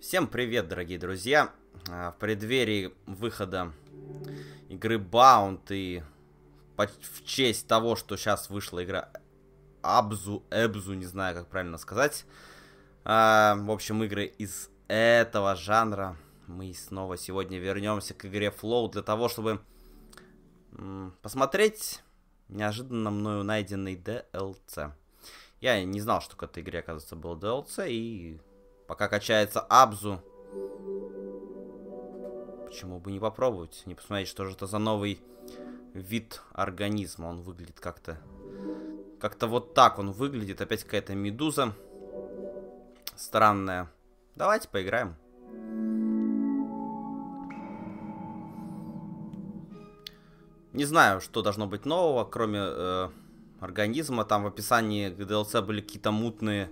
Всем привет, дорогие друзья! В преддверии выхода игры Bound и в честь того, что сейчас вышла игра Abzu, не знаю, как правильно сказать. В общем, игры из этого жанра. Мы снова сегодня вернемся к игре Flow для того, чтобы посмотреть неожиданно мною найденный DLC. Я не знал, что к этой игре, оказывается, был DLC, и пока качается Abzu, почему бы не попробовать, не посмотреть, что же это за новый вид организма. Он выглядит как-то вот так он выглядит. Опять какая-то медуза странная. Давайте поиграем. Не знаю, что должно быть нового, кроме организма. Там в описании к DLC были какие-то мутные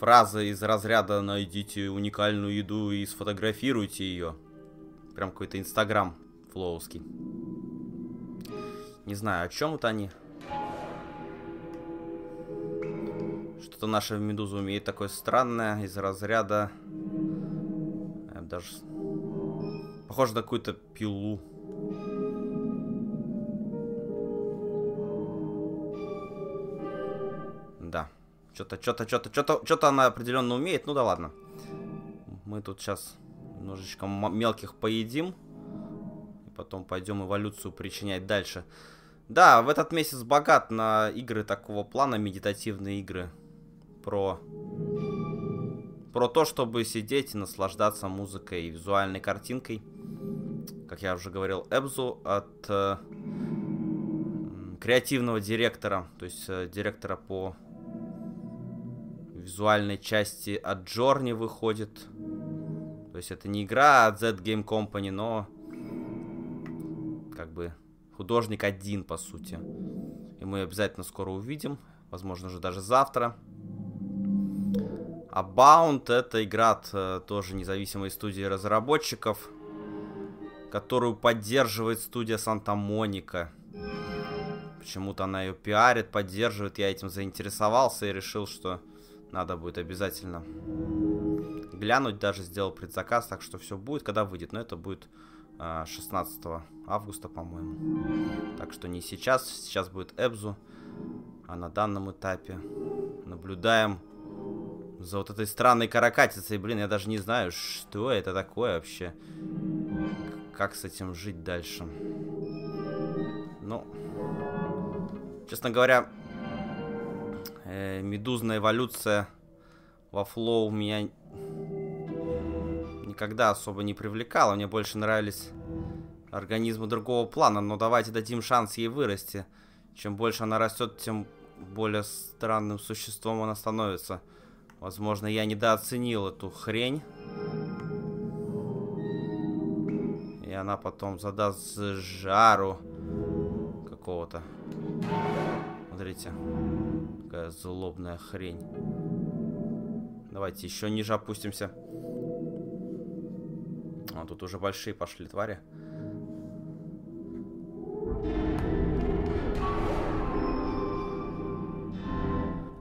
фразы из разряда «Найдите уникальную еду и сфотографируйте ее». Прям какой-то инстаграм флоуский. Не знаю, о чем это они. Что-то наша медуза умеет такое странное из разряда... Даже... Похоже на какую-то пилу. Да. Что-то она определенно умеет. Ну да ладно. Мы тут сейчас немножечко мелких поедим. И потом пойдем эволюцию причинять дальше. Да, в этот месяц богат на игры такого плана, медитативные игры. Про то, чтобы сидеть и наслаждаться музыкой и визуальной картинкой. Как я уже говорил, Abzu от креативного директора, то есть директора по визуальной части от Journey выходит. То есть это не игра от Z Game Company, но как бы художник один, по сути. И мы обязательно скоро увидим, возможно же даже завтра. А Bound — это игра от тоже независимой студии разработчиков, которую поддерживает студия Santa Monica. Почему-то она ее пиарит, поддерживает. Я этим заинтересовался и решил, что надо будет обязательно глянуть. Даже сделал предзаказ, так что все будет, когда выйдет. Но это будет 16 августа, по-моему. Так что не сейчас. Сейчас будет Abzu. А на данном этапе наблюдаем за вот этой странной каракатицей. Блин, я даже не знаю, что это такое вообще. Как с этим жить дальше? Ну, честно говоря, медузная эволюция во Flow меня никогда особо не привлекала. Мне больше нравились организмы другого плана. Но давайте дадим шанс ей вырасти. Чем больше она растет, тем более странным существом она становится. Возможно, я недооценил эту хрень. И она потом задаст жару какого-то. Смотрите, какая злобная хрень. Давайте еще ниже опустимся. А тут уже большие пошли твари.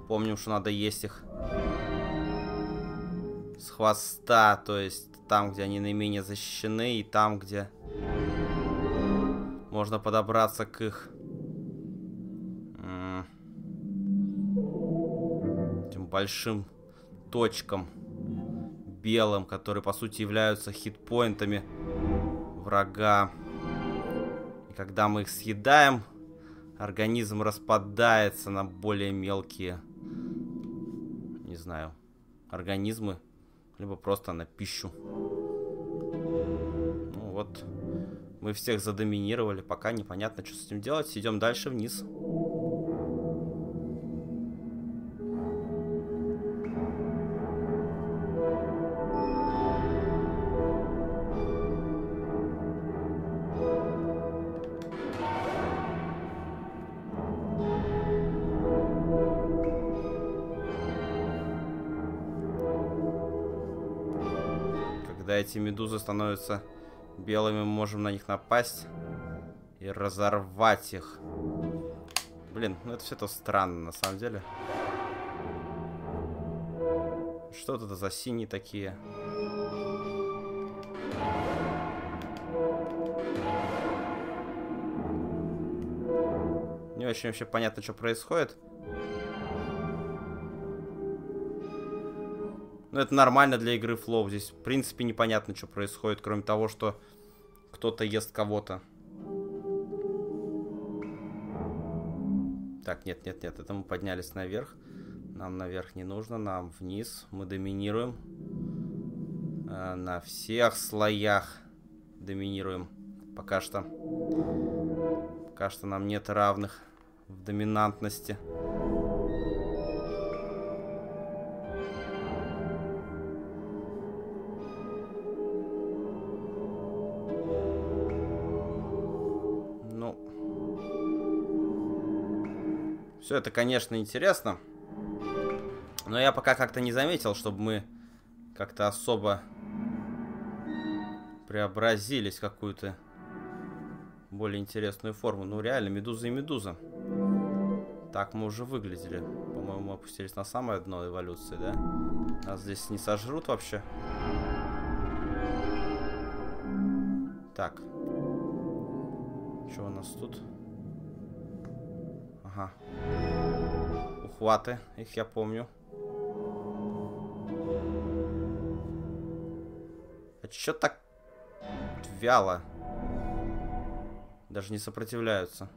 Помним, что надо есть их с хвоста, то есть там, где они наименее защищены, и там, где можно подобраться к их... большим точкам белым, которые по сути являются хитпоинтами врага. И когда мы их съедаем, организм распадается на более мелкие, не знаю, организмы, либо просто на пищу. Ну вот, мы всех задоминировали, пока непонятно, что с этим делать. Идем дальше вниз. Эти медузы становятся белыми, мы можем на них напасть и разорвать их. Блин, ну это все-то странно на самом деле. Что это за синие такие? Не очень вообще понятно, что происходит. Но это нормально для игры Flow. Здесь, в принципе, непонятно, что происходит, кроме того, что кто-то ест кого-то. Так, нет, нет, нет. Это мы поднялись наверх. Нам наверх не нужно, нам вниз. Мы доминируем. На всех слоях доминируем. Пока что. Пока что нам нет равных в доминантности. Все это, конечно, интересно, но я пока как-то не заметил, чтобы мы как-то особо преобразились какую-то более интересную форму. Ну, реально, медуза и медуза. Так мы уже выглядели. По-моему, мы опустились на самое дно эволюции, да? Нас здесь не сожрут вообще. Так. Что у нас тут? Ага. Ухваты, их я помню. А чё так вяло? Даже не сопротивляются.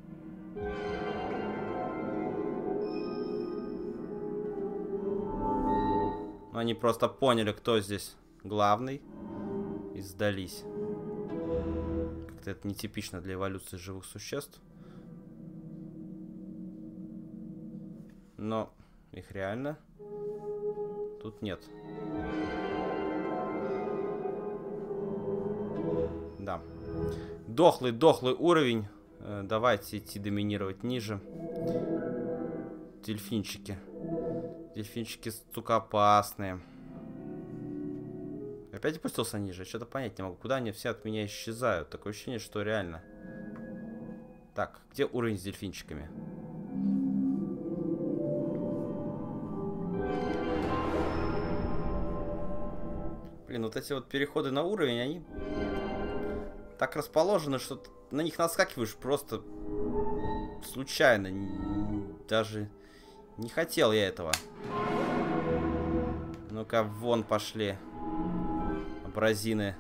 Но они просто поняли, кто здесь главный, и сдались. Как-то это нетипично для эволюции живых существ. Но их реально тут нет. Да. Дохлый уровень. Давайте идти доминировать ниже. Дельфинчики. Дельфинчики, сука, опасные. Опять опустился ниже. Что-то понять не могу. Куда они все от меня исчезают? Такое ощущение, что реально. Так, где уровень с дельфинчиками? Блин, вот эти вот переходы на уровень, они так расположены, что на них наскакиваешь просто случайно. Даже не хотел я этого. Ну-ка, вон пошли абразины.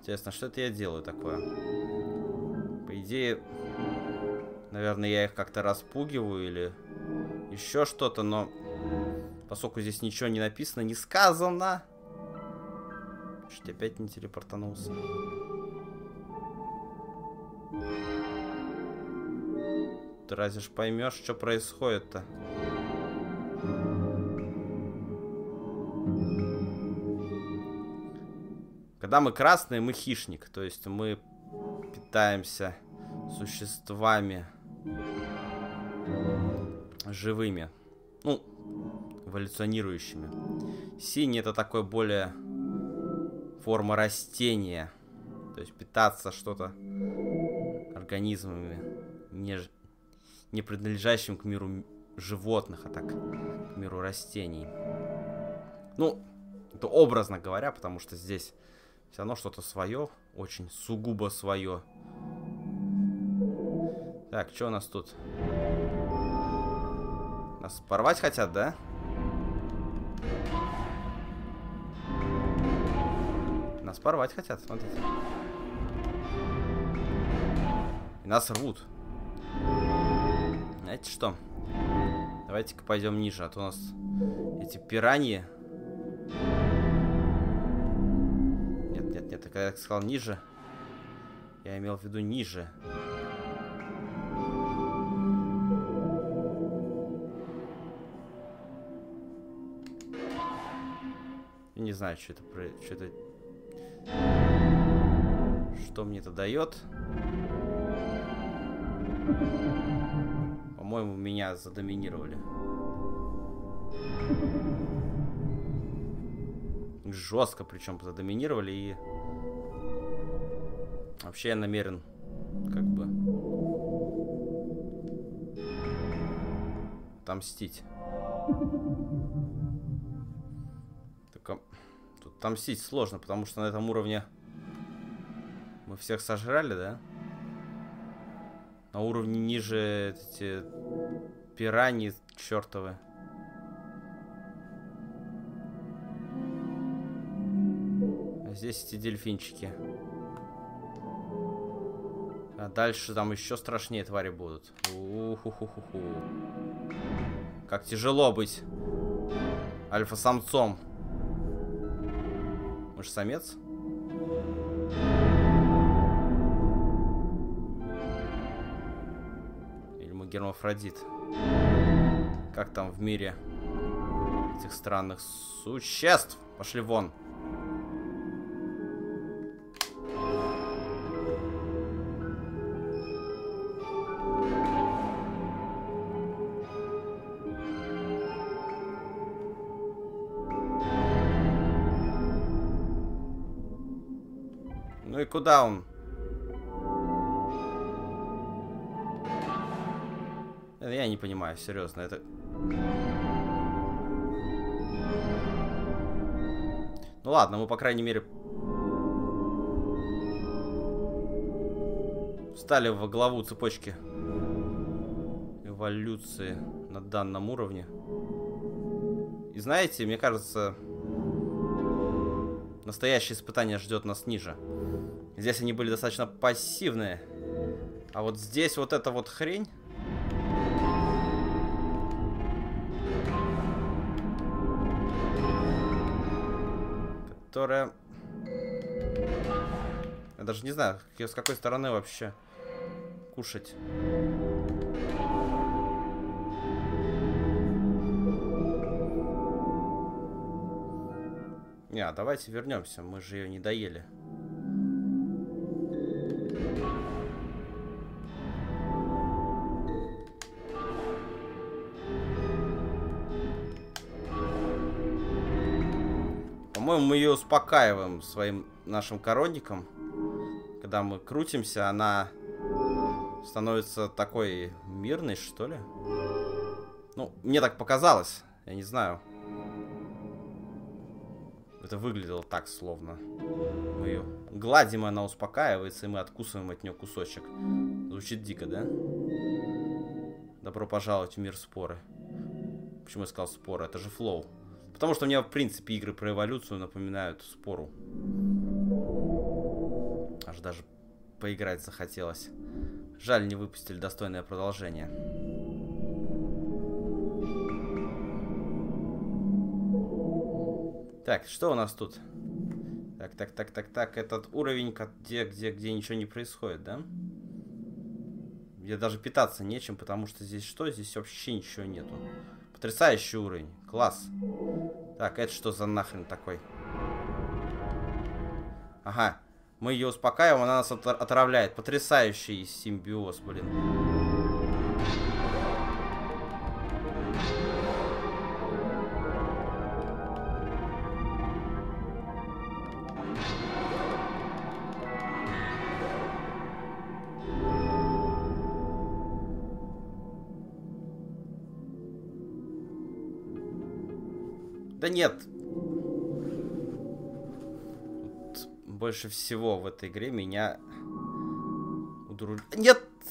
Интересно, что это я делаю такое? По идее, наверное, я их как-то распугиваю или... еще что-то, но поскольку здесь ничего не написано, не сказано. Чуть опять не телепортанулся. Ты разве ж поймешь, что происходит-то? Когда мы красные, мы хищник. То есть мы питаемся существами живыми, ну, эволюционирующими. Синий — это такой более форма растения, то есть питаться что-то организмами, не принадлежащим к миру животных, а так к миру растений. Ну, это образно говоря, потому что здесь все равно что-то свое, очень сугубо свое. Так, что у нас тут? Нас порвать хотят, да? Нас порвать хотят, смотрите. И нас рвут. Знаете что? Давайте-ка пойдем ниже, а то у нас эти пираньи... Нет, нет, нет, когда я сказал ниже, я имел в виду ниже. Не знаю, что это, что мне это дает. По-моему, меня задоминировали. Жестко, причем задоминировали. И вообще я намерен как бы отомстить. Только тут отомстить сложно, потому что на этом уровне мы всех сожрали, да? На уровне ниже эти пираньи чертовы. А здесь эти дельфинчики. А дальше там еще страшнее твари будут. У-ху-ху-ху-ху. Как тяжело быть альфа-самцом. Мы же самец. Или мы гермафродит. Как там в мире этих странных существ? Пошли вон. Ну и куда он? Я не понимаю, серьезно, это... Ну ладно, мы, по крайней мере, встали во главу цепочки эволюции на данном уровне. И знаете, мне кажется, настоящее испытание ждет нас ниже. Здесь они были достаточно пассивные. А вот здесь вот эта вот хрень. Которая... Я даже не знаю, с какой стороны вообще кушать. Не, а давайте вернемся. Мы же ее не доели. Мы ее успокаиваем своим нашим коронником. Когда мы крутимся, она становится такой мирной, что ли. Ну, мне так показалось. Я не знаю. Это выглядело так, словно. Мы ее гладим, и она успокаивается, и мы откусываем от нее кусочек. Звучит дико, да? Добро пожаловать в мир Споры. Почему я сказал Споры? Это же Flow. Потому что мне, в принципе, игры про эволюцию напоминают Спору. Аж даже поиграть захотелось. Жаль, не выпустили достойное продолжение. Так, что у нас тут? Так. Этот уровень, где ничего не происходит, да? Где даже питаться нечем, потому что здесь что? Здесь вообще ничего нету. Потрясающий уровень. Класс. Так, это что за нахрен такой? Ага. Мы ее успокаиваем, она нас отравляет. Потрясающий симбиоз, блин. Да нет. Больше всего в этой игре меня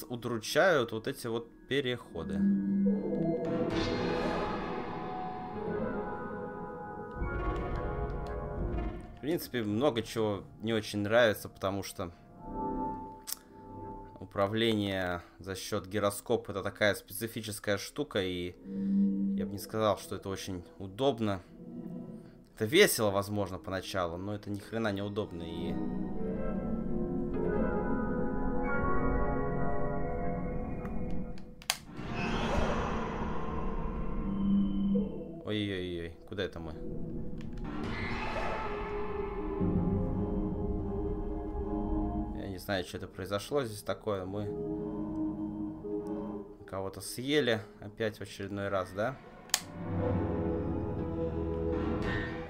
удручают вот эти вот переходы. В принципе, много чего не очень нравится, потому что управление за счет гироскопа — это такая специфическая штука, и я бы не сказал, что это очень удобно. Это весело, возможно, поначалу, но это ни хрена неудобно. И... Ой-ой-ой, куда это мы? Я не знаю, что это произошло здесь такое. Мы кого-то съели опять в очередной раз, да?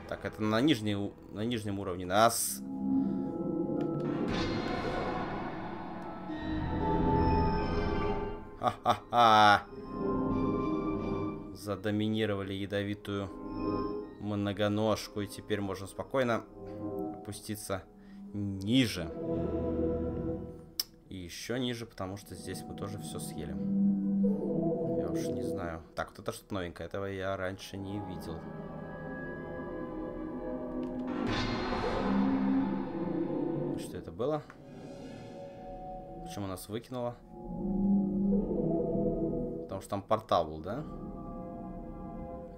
Так, это на нижнем уровне нас. Ха-ха-ха. задоминировали ядовитую многоножку. И теперь можно спокойно опуститься ниже. И еще ниже, потому что здесь мы тоже все съели. Я уж не знаю. Так, вот это что-то новенькое. Этого я раньше не видел. Что это было? Почему нас выкинуло? Потому что там портал был, да?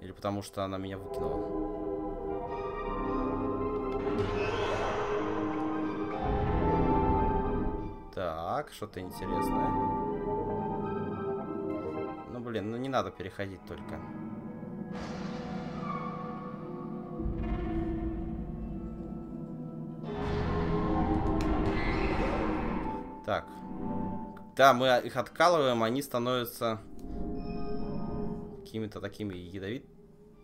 Или потому что она меня выкинула? Так, что-то интересное. Ну, блин, ну не надо переходить только. Так. Когда мы их откалываем, они становятся какими-то такими ядовитыми.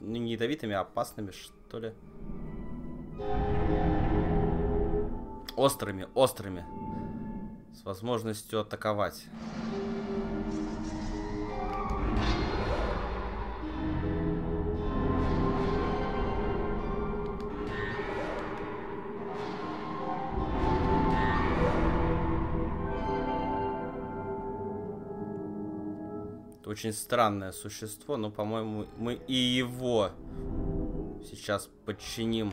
Ну, не ядовитыми, а опасными, что ли. Острыми, острыми. С возможностью атаковать. Это очень странное существо, но, по-моему, мы и его сейчас подчиним.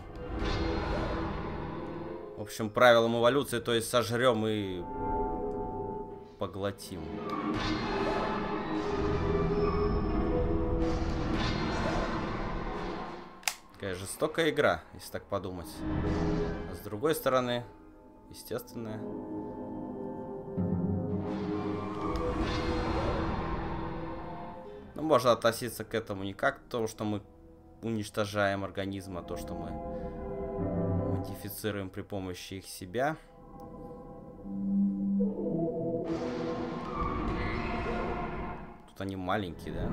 В общем, правилам эволюции, то есть сожрем и поглотим. Такая жестокая игра, если так подумать. А с другой стороны, естественная. Ну, можно относиться к этому не как к тому, что мы уничтожаем организм, а то, что мы модифицируем при помощи их себя. Тут они маленькие, да?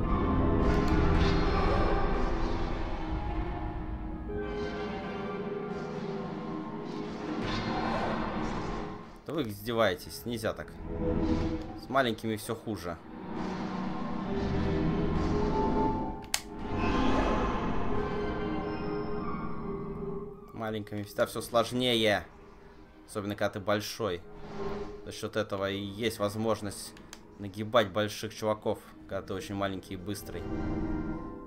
Да вы издеваетесь, нельзя так. С маленькими все хуже. Маленькими всегда все сложнее. Особенно, когда ты большой. За счет этого и есть возможность нагибать больших чуваков, когда ты очень маленький и быстрый.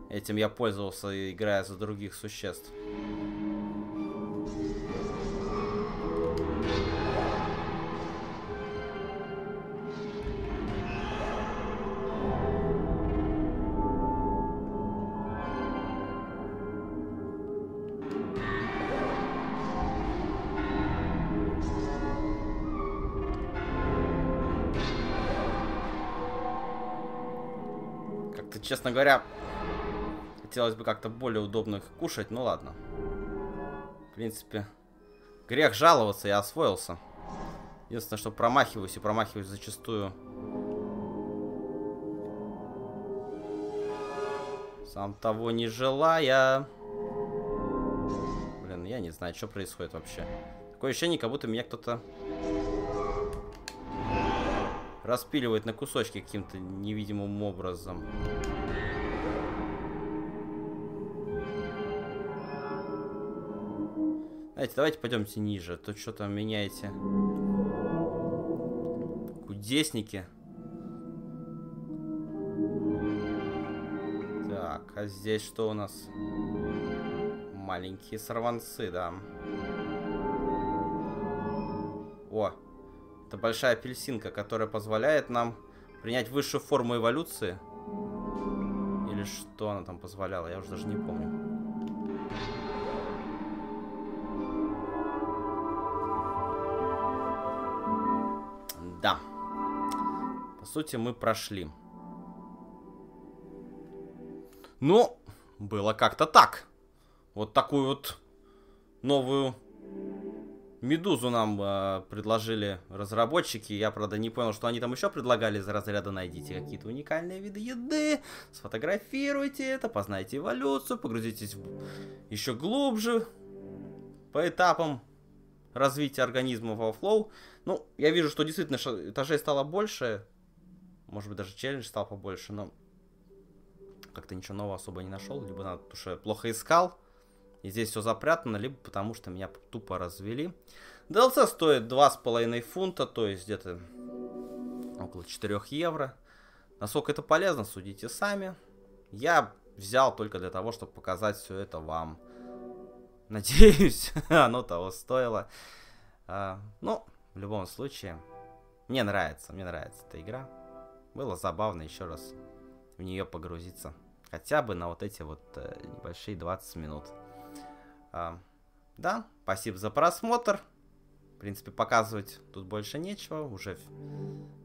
Этим я пользовался, играя за других существ. Честно говоря, хотелось бы как-то более удобно их кушать, но ладно. В принципе, грех жаловаться, я освоился. Единственное, что промахиваюсь, и промахиваюсь зачастую. Сам того не желая. Блин, я не знаю, что происходит вообще. Такое ощущение, как будто меня кто-то распиливает на кусочки каким-то невидимым образом. Знаете, давайте пойдемте ниже. Тут что-то меняете. Кудесники. Так, а здесь что у нас? Маленькие сорванцы, да. О! Это большая апельсинка, которая позволяет нам принять высшую форму эволюции. Или что она там позволяла, я уже даже не помню. Да. По сути, мы прошли. Ну, было как-то так. Вот такую вот новую медузу нам предложили разработчики. Я, правда, не понял, что они там еще предлагали из разряда: найдите какие-то уникальные виды еды, сфотографируйте это, познайте эволюцию, погрузитесь еще глубже по этапам развития организма во Flow. Ну, я вижу, что действительно этажей стало больше. Может быть, даже челлендж стал побольше, но как-то ничего нового особо не нашел. Либо надо, потому что плохо искал, и здесь все запрятано, либо потому что меня тупо развели. DLC стоит 2,5 фунта, то есть где-то около 4 евро. Насколько это полезно, судите сами. Я взял только для того, чтобы показать все это вам. Надеюсь, оно того стоило. Ну, в любом случае, мне нравится эта игра. Было забавно еще раз в нее погрузиться. Хотя бы на вот эти вот небольшие 20 минут. Да, спасибо за просмотр. В принципе, показывать тут больше нечего. Уже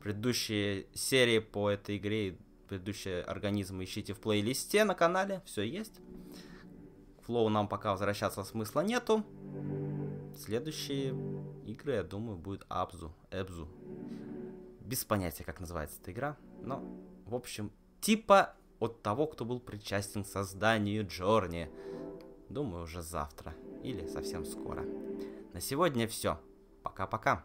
предыдущие серии по этой игре и предыдущие организмы ищите в плейлисте на канале. Все есть. Flow нам пока возвращаться смысла нету. Следующие игры, я думаю, будет Abzu. Без понятия, как называется эта игра. Но, в общем, типа от того, кто был причастен к созданию Journey. Думаю, уже завтра или совсем скоро. На сегодня все. Пока-пока.